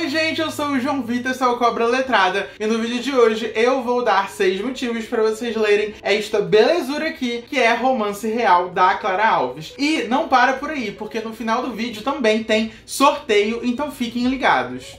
Oi gente, eu sou o João Vitor, sou o Cobra Letrada, e no vídeo de hoje eu vou dar 6 motivos para vocês lerem esta belezura aqui, que é Romance Real, da Clara Alves. E não para por aí, porque no final do vídeo também tem sorteio, então fiquem ligados.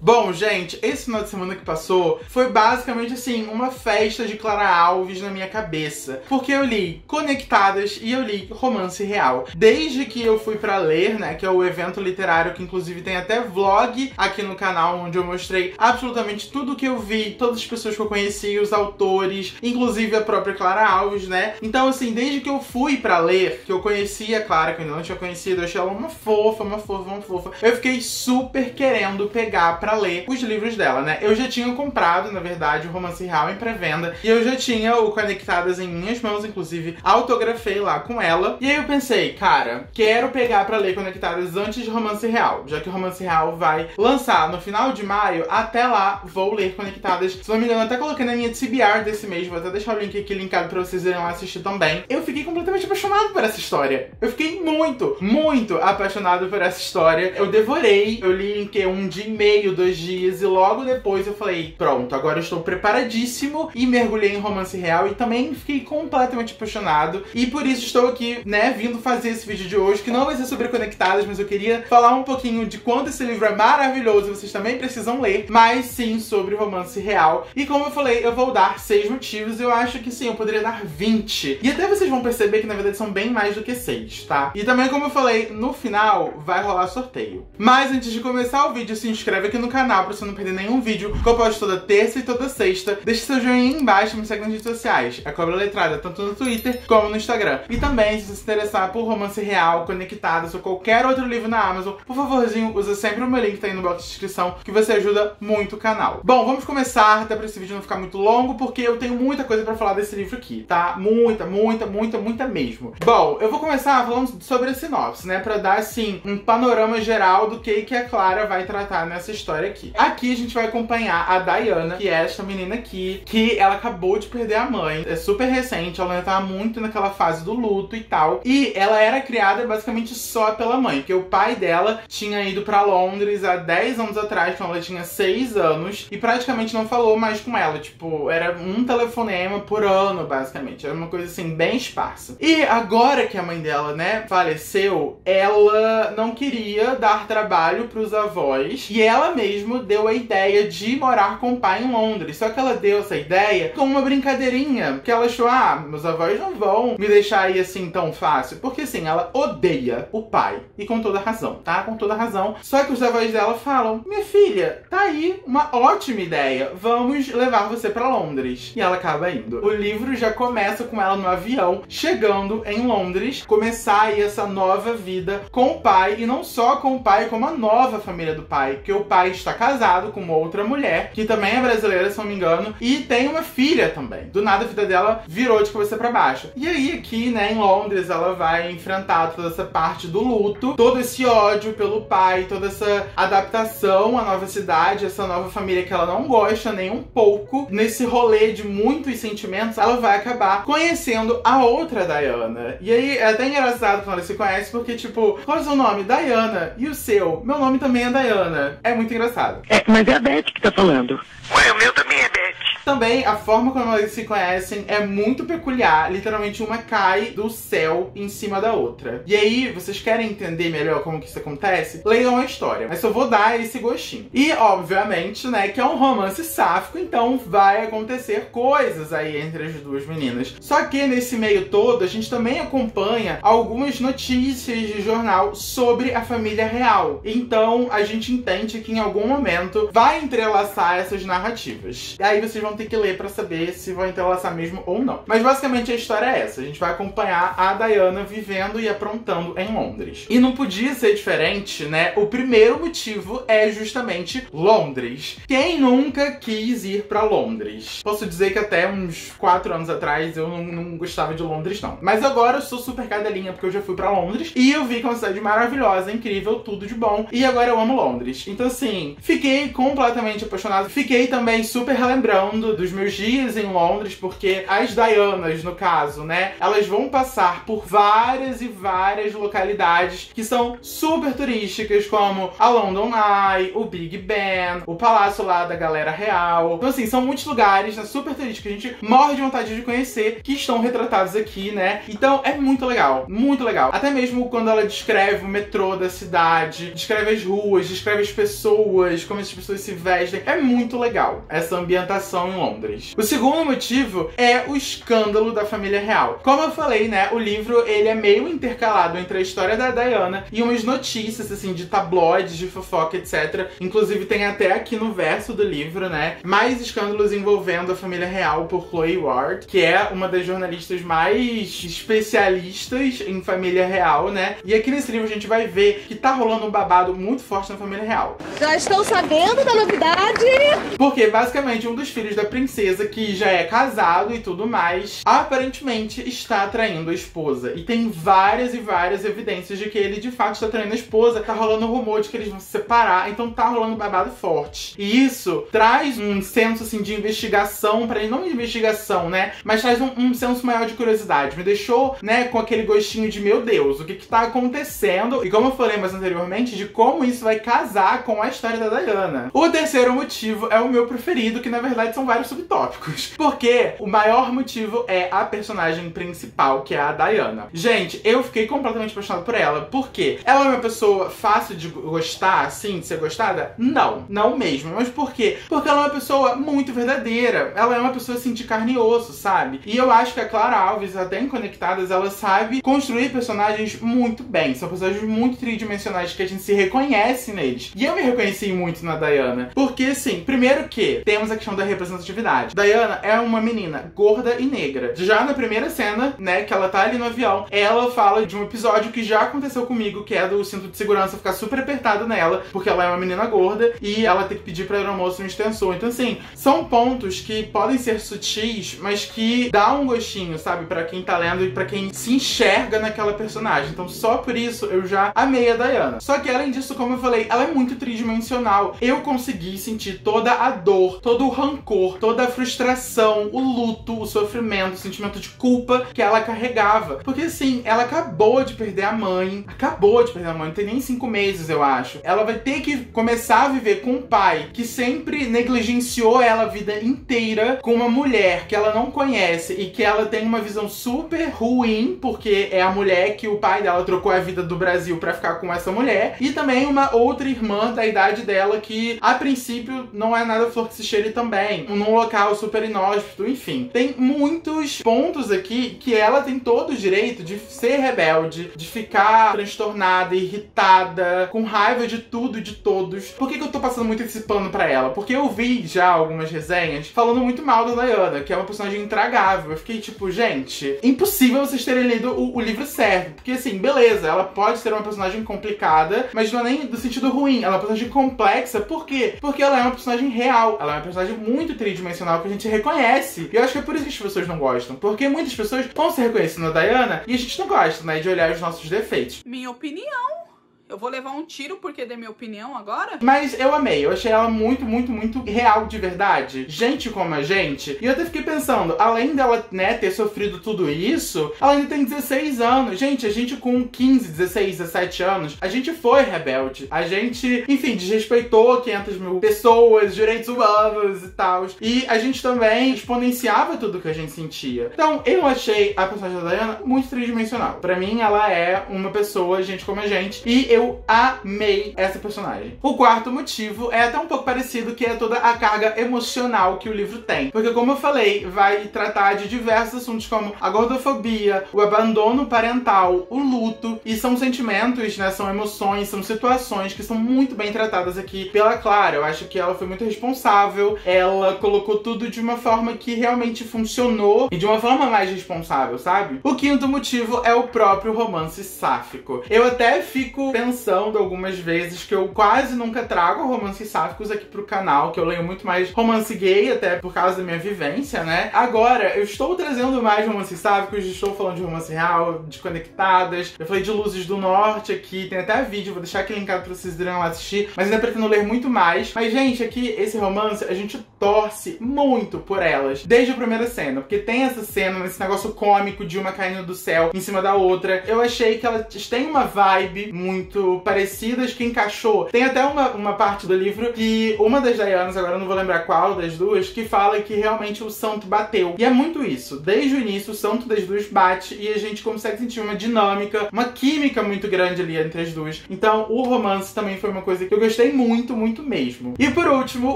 Bom, gente, esse final de semana que passou foi basicamente, assim, uma festa de Clara Alves na minha cabeça. Porque eu li Conectadas e eu li Romance Real. Desde que eu fui pra ler, né, que é o evento literário que, inclusive, tem até vlog aqui no canal, onde eu mostrei absolutamente tudo que eu vi, todas as pessoas que eu conheci, os autores, inclusive a própria Clara Alves, né? Então, assim, desde que eu fui pra ler, que eu conheci a Clara, que eu ainda não tinha conhecido, eu achei ela uma fofa, uma fofa, uma fofa. Eu fiquei super querendo pegar pra ler os livros dela, né? Eu já tinha comprado, na verdade, o Romance Real em pré-venda e eu já tinha o Conectadas em minhas mãos, inclusive autografei lá com ela. E aí eu pensei, cara, quero pegar pra ler Conectadas antes de Romance Real, já que o Romance Real vai lançar no final de maio, até lá vou ler Conectadas. Se não me engano, eu até coloquei na minha CBR desse mês, vou até deixar o link aqui linkado pra vocês irem lá assistir também. Eu fiquei completamente apaixonado por essa história. Eu fiquei muito, muito apaixonado por essa história. Eu devorei, eu li em que um dia e meio, 2 dias, e logo depois eu falei, pronto, agora eu estou preparadíssimo, e mergulhei em Romance Real e também fiquei completamente apaixonado, e por isso estou aqui, né, vindo fazer esse vídeo de hoje, que não vai ser sobre Conectadas, mas eu queria falar um pouquinho de quanto esse livro é maravilhoso e vocês também precisam ler, mas sim sobre Romance Real. E como eu falei, eu vou dar 6 motivos, eu acho que sim, eu poderia dar 20, e até vocês vão perceber que na verdade são bem mais do que 6, tá? E também, como eu falei, no final vai rolar sorteio. Mas antes de começar o vídeo, se inscreve aqui no canal pra você não perder nenhum vídeo, que eu posto toda terça e toda sexta. Deixa seu joinha aí embaixo e me segue nas redes sociais. É Cobra Letrada, tanto no Twitter como no Instagram. E também, se você se interessar por Romance Real, Conectadas ou qualquer outro livro na Amazon, por favorzinho, usa sempre o meu link que tá aí no box de descrição, que você ajuda muito o canal. Bom, vamos começar, até pra esse vídeo não ficar muito longo, porque eu tenho muita coisa pra falar desse livro aqui, tá? Muita, muita, muita, muita mesmo. Bom, eu vou começar falando sobre a sinopse, né? Pra dar, assim, um panorama geral do que a Clara vai tratar nessa história aqui. Aqui a gente vai acompanhar a Diana, que é esta menina aqui, que ela acabou de perder a mãe. É super recente, ela ainda tá muito naquela fase do luto e tal. E ela era criada basicamente só pela mãe, porque o pai dela tinha ido pra Londres há 10 anos atrás, quando ela tinha 6 anos, e praticamente não falou mais com ela. Tipo, era um telefonema por ano, basicamente. Era uma coisa, assim, bem esparsa. E agora que a mãe dela, né, faleceu, ela não queria dar trabalho pros avós, e ela mesmo deu a ideia de morar com o pai em Londres. Só que ela deu essa ideia com uma brincadeirinha, porque ela achou, ah, meus avós não vão me deixar ir assim tão fácil, porque assim, ela odeia o pai, e com toda razão, tá? Com toda razão. Só que os avós dela falam, minha filha, tá aí uma ótima ideia, vamos levar você pra Londres. E ela acaba indo. O livro já começa com ela no avião, chegando em Londres, começar aí essa nova vida com o pai, e não só com o pai, como a nova família do pai, porque o pai está casado com uma outra mulher, que também é brasileira, se não me engano, e tem uma filha também. Do nada a vida dela virou de cabeça pra baixo. E aí aqui, né, em Londres, ela vai enfrentar toda essa parte do luto, todo esse ódio pelo pai, toda essa adaptação à nova cidade, essa nova família que ela não gosta nem um pouco. Nesse rolê de muitos sentimentos, ela vai acabar conhecendo a outra Diana. E aí é até engraçado quando ela se conhece, porque tipo, qual é o seu nome? Diana. E o seu? Meu nome também é Diana. É muito engraçado. É, mas é a Beth que tá falando. Ué, o meu também é Beth. Também a forma como eles se conhecem é muito peculiar. Literalmente uma cai do céu em cima da outra. E aí, vocês querem entender melhor como que isso acontece? Leiam a história, mas só vou dar esse gostinho. E, obviamente, né, que é um romance sáfico, então vai acontecer coisas aí entre as duas meninas. Só que nesse meio todo, a gente também acompanha algumas notícias de jornal sobre a família real. Então, a gente entende que em algum momento vai entrelaçar essas narrativas. E aí vocês vão ter que ler pra saber se vão entrelaçar mesmo ou não. Mas basicamente a história é essa. A gente vai acompanhar a Diana vivendo e aprontando em Londres. E não podia ser diferente, né? O primeiro motivo é justamente Londres. Quem nunca quis ir pra Londres? Posso dizer que até uns 4 anos atrás eu não gostava de Londres, não. Mas agora eu sou super cadelinha, porque eu já fui pra Londres e eu vi que é uma cidade maravilhosa, incrível, tudo de bom. E agora eu amo Londres. Então assim, fiquei completamente apaixonado. Fiquei também super relembrando dos meus dias em Londres, porque as Dianas, no caso, né, elas vão passar por várias e várias localidades que são super turísticas, como a London Eye, o Big Ben, o palácio lá da galera real. Então assim, são muitos lugares, né, super turísticos, que a gente morre de vontade de conhecer, que estão retratados aqui, né? Então é muito legal, muito legal. Até mesmo quando ela descreve o metrô da cidade, descreve as ruas, descreve as pessoas, como essas pessoas se vestem. É muito legal essa ambientação em Londres. O segundo motivo é o escândalo da família real. Como eu falei, né, o livro ele é meio intercalado entre a história da Diana e umas notícias, assim, de tabloides, de fofoca, etc. Inclusive tem até aqui no verso do livro, né, mais escândalos envolvendo a família real por Chloe Ward, que é uma das jornalistas mais especialistas em família real, né? E aqui nesse livro a gente vai ver que tá rolando um babado muito forte na família real. Já estou sabendo da novidade! Porque, basicamente, um dos filhos da princesa, que já é casado e tudo mais, aparentemente está traindo a esposa. E tem várias e várias evidências de que ele, de fato, está traindo a esposa. Tá rolando rumor de que eles vão se separar, então tá rolando um babado forte. E isso traz um senso, assim, de investigação, pra ele, não de investigação, né? Mas traz um senso maior de curiosidade. Me deixou, né, com aquele gostinho de, meu Deus, o que que tá acontecendo? E como eu falei mais anteriormente, de como isso vai casar com a história da Diana. O terceiro motivo é o meu preferido, que na verdade são vários subtópicos. Porque o maior motivo é a personagem principal, que é a Diana. Gente, eu fiquei completamente apaixonada por ela. Por quê? Ela é uma pessoa fácil de gostar, assim, de ser gostada? Não, não mesmo. Mas por quê? Porque ela é uma pessoa muito verdadeira. Ela é uma pessoa, assim, de carne e osso, sabe? E eu acho que a Clara Alves, até em Conectadas, ela sabe construir personagens muito bem. São personagens muito tridimensionais que a gente se reconhece neles. E eu me reconheci muito na Diana. Porque, assim, primeiro que temos a questão da representatividade. Diana é uma menina gorda e negra. Já na primeira cena, né, que ela tá ali no avião, ela fala de um episódio que já aconteceu comigo, que é do cinto de segurança ficar super apertado nela, porque ela é uma menina gorda e ela tem que pedir pra aeromoça um extensor. Então, assim, são pontos que podem ser sutis, mas que dá um gostinho, sabe, pra quem tá lendo e pra quem se enxerga naquela personagem. Então, só por isso, eu já amei a Diana. Só que, além disso, como eu falei, ela é muito tridimensional. Eu consegui sentir toda a dor, todo o rancor, toda a frustração, o luto, o sofrimento, o sentimento de culpa que ela carregava. Porque, assim, ela acabou de perder a mãe. Acabou de perder a mãe. Não tem nem 5 meses, eu acho. Ela vai ter que começar a viver com um pai que sempre negligenciou ela a vida inteira, com uma mulher que ela não conhece e que ela tem uma visão super ruim, porque é a mulher que o pai dela trocou a vida do Brasil pra ficar com essa mulher, e também uma outra irmã da idade dela que, a princípio, não é nada flor que se cheire também, num local super inóspito, enfim. Tem muitos pontos aqui que ela tem todo o direito de ser rebelde, de ficar transtornada, irritada, com raiva de tudo e de todos. Por que que eu tô passando muito esse pano pra ela? Porque eu vi já algumas resenhas falando muito mal da Diana, que é uma personagem intragável. Eu fiquei tipo, gente, impossível vocês terem lido o livro certo. Porque, assim, beleza, ela pode ser uma personagem complicada, mas não é nem do sentido ruim. Ela é uma personagem complexa. Por quê? Porque ela é uma personagem real. Ela é uma personagem muito tridimensional que a gente reconhece. E eu acho que é por isso que as pessoas não gostam. Porque muitas pessoas vão se reconhecendo na Diana e a gente não gosta, né, de olhar os nossos defeitos. Minha opinião. Eu vou levar um tiro porque dei minha opinião agora? Mas eu amei, eu achei ela muito, muito, muito real de verdade. Gente como a gente. E eu até fiquei pensando, além dela, né, ter sofrido tudo isso, ela ainda tem 16 anos. Gente, a gente com 15, 16, 17 anos, a gente foi rebelde. A gente, enfim, desrespeitou 500 mil pessoas, direitos humanos e tal. E a gente também exponenciava tudo que a gente sentia. Então, eu achei a personagem da Diana muito tridimensional. Pra mim, ela é uma pessoa, gente como a gente. E eu amei essa personagem. O quarto motivo é até um pouco parecido, que é toda a carga emocional que o livro tem. Porque, como eu falei, vai tratar de diversos assuntos como a gordofobia, o abandono parental, o luto. E são sentimentos, né, são emoções, são situações que são muito bem tratadas aqui pela Clara. Eu acho que ela foi muito responsável. Ela colocou tudo de uma forma que realmente funcionou e de uma forma mais responsável, sabe? O quinto motivo é o próprio romance sáfico. Eu até fico pensando atenção de algumas vezes que eu quase nunca trago romances sáficos aqui pro canal, que eu leio muito mais romance gay, até por causa da minha vivência, né? Agora, eu estou trazendo mais romances sáficos, estou falando de romance real, de Conectadas, eu falei de Luzes do Norte aqui, tem até vídeo, vou deixar aqui linkado pra vocês irem lá assistir, mas ainda pretendo ler muito mais. Mas, gente, aqui, esse romance, a gente torce muito por elas, desde a primeira cena, porque tem essa cena, esse negócio cômico de uma caindo do céu em cima da outra. Eu achei que elas têm uma vibe muito parecidas, que encaixou. Tem até uma parte do livro que uma das Dianas, agora eu não vou lembrar qual das duas, que fala que realmente o santo bateu. E é muito isso. Desde o início, o santo das duas bate e a gente consegue sentir uma dinâmica, uma química muito grande ali entre as duas. Então, o romance também foi uma coisa que eu gostei muito, muito mesmo. E por último,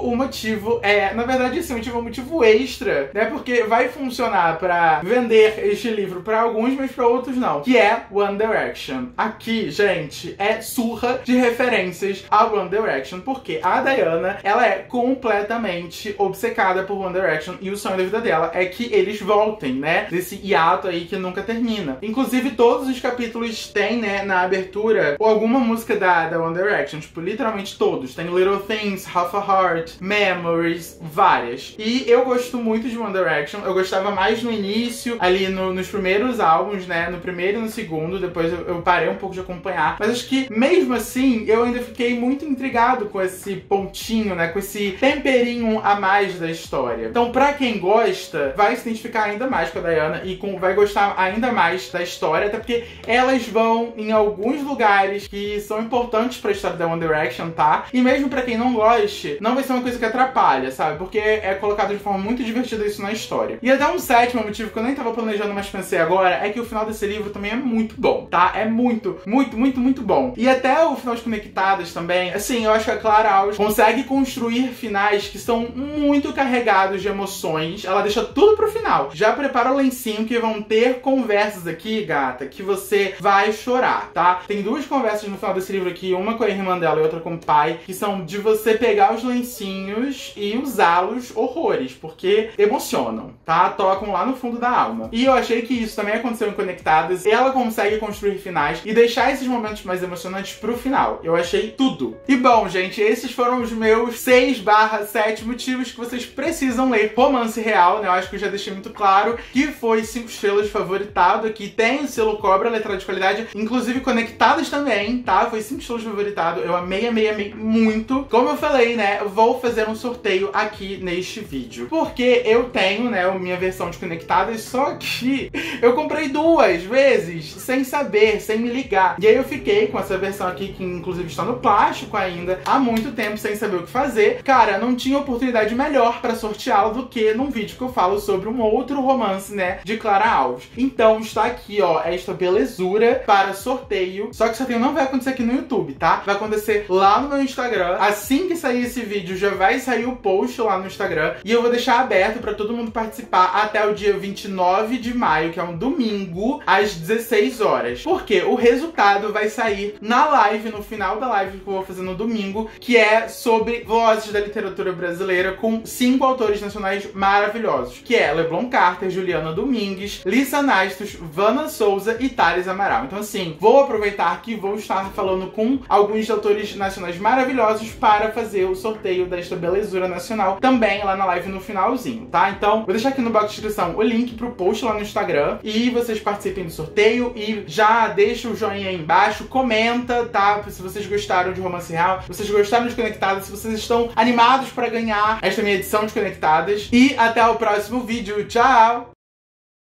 o motivo é... Na verdade, esse motivo é um motivo extra, né? Porque vai funcionar pra vender este livro pra alguns, mas pra outros não. Que é One Direction. Aqui, gente, é surra de referências a One Direction, porque a Diana, ela é completamente obcecada por One Direction e o sonho da vida dela é que eles voltem, né? Desse hiato aí que nunca termina. Inclusive, todos os capítulos têm, né, na abertura, alguma música da One Direction. Tipo, literalmente todos. Tem Little Things, Half a Heart, Memories, várias. E eu gosto muito de One Direction. Eu gostava mais no início, ali nos primeiros álbuns, né? No primeiro e no segundo. Depois eu parei um pouco de acompanhar. Mas acho que, mesmo assim, eu ainda fiquei muito intrigado com esse pontinho, né? Com esse temperinho a mais da história. Então, pra quem gosta, vai se identificar ainda mais com a Diana e vai gostar ainda mais da história. Até porque elas vão em alguns lugares que são importantes pra história da One Direction, tá? E mesmo pra quem não goste, não vai ser uma coisa que atrapalha, sabe? Porque é colocado de forma muito divertida isso na história. E até um sétimo motivo que eu nem tava planejando, mas pensei agora, é que o final desse livro também é muito bom, tá? É muito, muito, muito, muito bom. E até o final de Conectadas também, assim, eu acho que a Clara Alves consegue construir finais que são muito carregados de emoções. Ela deixa tudo pro final. Já prepara o lencinho que vão ter conversas aqui, gata, que você vai chorar, tá? Tem duas conversas no final desse livro aqui, uma com a irmã dela e outra com o pai, que são de você pegar os lencinhos e usá-los horrores, porque emocionam, tá? Tocam lá no fundo da alma. E eu achei que isso também aconteceu em Conectadas. Ela consegue construir finais e deixar esses momentos mais emocionantes pro final. Eu achei tudo. E bom, gente, esses foram os meus 6/7 motivos que vocês precisam ler romance real, né? Eu acho que eu já deixei muito claro que foi 5 estrelas favoritado aqui. Tem o selo Cobra, Letrada de qualidade. Inclusive Conectadas também, tá? Foi 5 estrelas favoritado. Eu amei, amei, amei muito. Como eu falei, né? Vou fazer um sorteio aqui neste vídeo. Porque eu tenho, né, a minha versão de Conectadas, só que eu comprei 2 vezes, sem saber, sem me ligar. E aí eu fiquei com essa versão aqui, que inclusive está no plástico ainda, há muito tempo, sem saber o que fazer. Cara, não tinha oportunidade melhor pra sorteá-la do que num vídeo que eu falo sobre um outro romance, né, de Clara Alves. Então está aqui, ó, esta belezura para sorteio. Só que o sorteio não vai acontecer aqui no YouTube, tá? Vai acontecer lá no meu Instagram. Assim que sair esse vídeo, já vai sair o post lá no Instagram. E eu vou deixar aberto pra todo mundo participar até o dia 29 de maio, que é um domingo, às 16 horas. Porque o resultado vai sair na live, no final da live que eu vou fazer no domingo, que é sobre vozes da literatura brasileira com 5 autores nacionais maravilhosos, que é Leblon Carter, Juliana Domingues, Lisa Nastos, Vana Souza e Thales Amaral. Então, assim, vou aproveitar que vou estar falando com alguns autores nacionais maravilhosos para fazer o sorteio desta belezura nacional também lá na live no finalzinho, tá? Então, vou deixar aqui no box de descrição o link pro post lá no Instagram e vocês participem do sorteio e já deixa o joinha aí embaixo, comenta, tá? Se vocês gostaram de romance real, se vocês gostaram de Conectadas, se vocês estão animados para ganhar esta minha edição de Conectadas. E até o próximo vídeo. Tchau!